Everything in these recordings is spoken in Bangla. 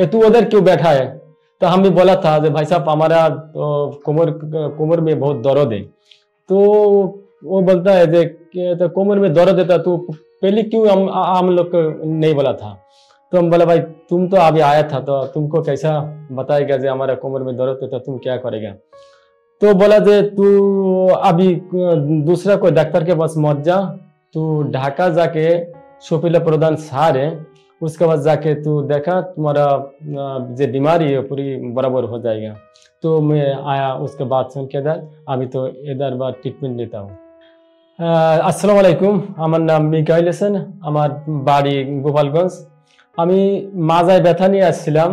ये तू उधर क्यों बैठा है? तो हम भी बोला था भाई साहब हमारा कोमर में बहुत दर्द है। तो वो बोलता है तो कोमर में दर्द है तो पहले क्यों हम लोग नहीं बोला था? तो हम बोला भाई तुम तो अभी आया था तो तुमको कैसा बताएगा जो हमारा कोमर में दर्द है तो तुम क्या करेगा? तो बोला जे तू अभी दूसरा कोई डॉक्टर के पास मत जा, तू ढाका जाके शफीउल्लाह प्रधान सार है उसके पास जाके तू देखा तुम्हारा जो बीमारी है पूरी बराबर हो जाएगा। तो मैं आया उसके बाद सुन के इधर अभी तो इधर बार ट्रिटमेंट लेता हूँ। আসসালামু আলাইকুম, আমার নাম মিকাইলসন, আমার বাড়ি গোপালগঞ্জ। আমি মাজায় ব্যথা নিয়ে আসছিলাম,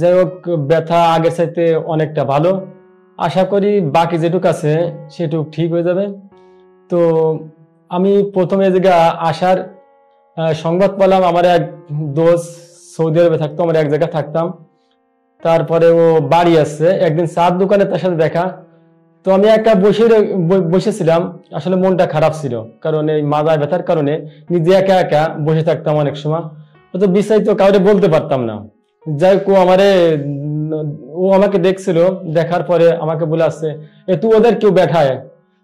যাই হোক ব্যথা আগের চাইতে অনেকটা ভালো, আশা করি বাকি যেটুক আছে সেটুক ঠিক হয়ে যাবে। তো আমি প্রথমে জায়গা আসার সংবাদ পেলাম, আমার এক দোস্ত সৌদি আরবে থাকতো, আমার এক জায়গায় থাকতাম, তারপরে ও বাড়ি আসছে। একদিন চার দোকানে তার সাথে দেখা, তো আমি একা বসেছিলাম, আসলে মনটা খারাপ ছিল কারণ এই মাজায় ব্যথার কারণে নিজে একা একা বসে থাকতাম অনেক সময়, তো বিস্তারিত কাউরে বলতে পারতাম না। যাই হোক ও আমাকে দেখছিল, দেখার পরে আমাকে বলে আসছে এ তুই ওদের কেউ बैठा है।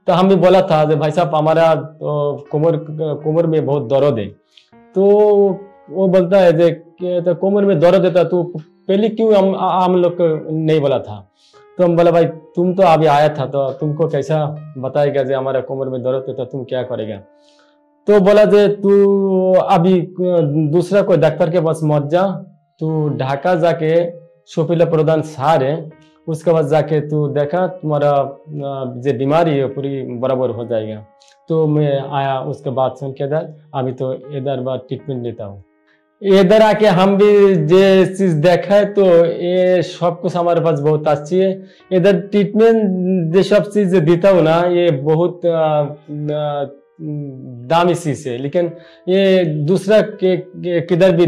तो हम भी बोला था भाई साहब हमारा कोमर में बहुत दर्द है। तो वो बोलता है तो कोमर में दर्द है तो पहले क्यों हम लोग नहीं बोला था? तो हम बोला भाई तुम तो अभी आया था तो तुमको कैसा बताएगा जो हमारा कोमर में दर्द है तो तुम क्या करेगा? तो बोला जे तू अभी दूसरा कोई डॉक्टर के पास मत जा, तू ढाका जाके शफीउल्लाह प्रधान सार है उसके पास जाके तू देखा तुम्हारा जो बीमारी है पूरी बराबर हो जाएगा। तो मैं आया उसके बाद सुन के इधर अभी तो इधर बार ट्रीटमेंट लेता हूँ। इधर आके हम भी जे चीज देखा है तो ये सब कुछ हमारे पास बहुत अच्छी है। इधर ट्रीटमेंट जो सब चीज देता हूँ ना ये बहुत दामी चीज है, लेकिन ये दूसरा किधर भी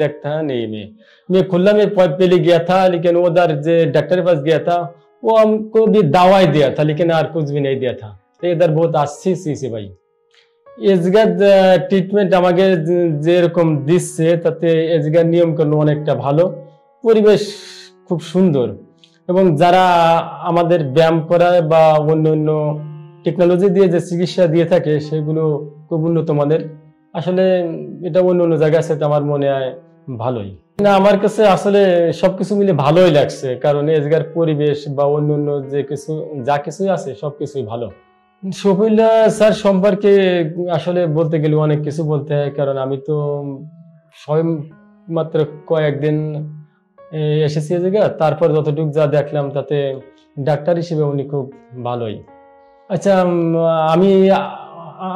देखता नहीं। मैं खुला में पहले गया था, लेकिन उधर जो डॉक्टर के पास गया था वो हमको भी दवाई दिया था लेकिन और कुछ भी नहीं दिया था। तो इधर बहुत अच्छी चीज है भाई। এজগার ট্রিটমেন্ট আমাকে যেরকম দিচ্ছে তাতে এজগার নিয়মকানুন অনেকটা ভালো, পরিবেশ খুব সুন্দর, এবং যারা আমাদের ব্যায়াম করায় বা অন্য অন্য টেকনোলজি দিয়ে যে চিকিৎসা দিয়ে থাকে সেগুলো খুব উন্নত মানের। আসলে এটা অন্য অন্য জায়গার সাথে আমার মনে হয় ভালোই না, আমার কাছে আসলে সবকিছু মিলে ভালোই লাগছে, কারণ এজগার পরিবেশ বা অন্য অন্য যে কিছু যা কিছুই আছে সব কিছুই ভালো। শফিউল্লাহ স্যার সম্পর্কে আসলে বলতে গেলে অনেক কিছু বলতে হয়, কারণ আমি তো স্বয়ং মাত্র কয়েকদিন এসেছি জায়গা, তারপর যতটুকু যা দেখলাম তাতে ডাক্তার হিসেবে উনি খুব ভালোই। আচ্ছা, আমি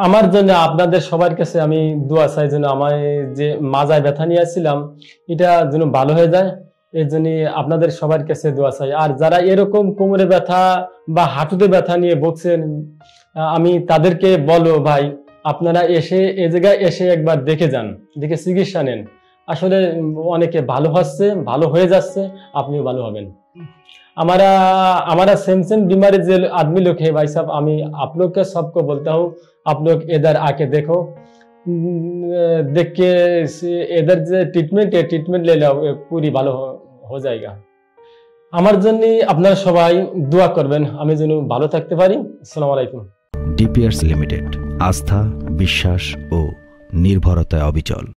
আমার জন্য আপনাদের সবার কাছে আমি দোয়া চাই যেন আমার যে মাজায় ব্যথা নিয়ে আসছিলাম এটা যেন ভালো হয়ে যায়, এর জন্য আপনাদের সবার কাছে দোয়া চাই। আর যারা এরকম কোমরে ব্যথা বা হাঁটুতে ব্যথা নিয়ে বলছেন আমি তাদেরকে বলো ভাই আপনারা এসে এ জায়গায় এসে একবার দেখে যান, দেখে চিকিৎসা নেন, আসলে অনেকে ভালো হচ্ছে, ভালো হয়ে যাচ্ছে, আপনিও ভালো হবেন। हमारा सेम सेम बीमारी जो आदमी लोग है भाई साहब आप लोग के सबको बोलता हूँ आप लोग इधर आके देखो, देख के इधर जो ट्रीटमेंट है ट्रीटमेंट ले लो पूरी ভালো हो जाएगा। আমার জন্য আপনারা সবাই দোয়া করবেন, আমি যেন ভালো থাকতে পারি। আসসালামু আলাইকুম। ডিপিআরসি লিমিটেড, আস্থা, বিশ্বাস ও নির্ভরতায় অবিচল।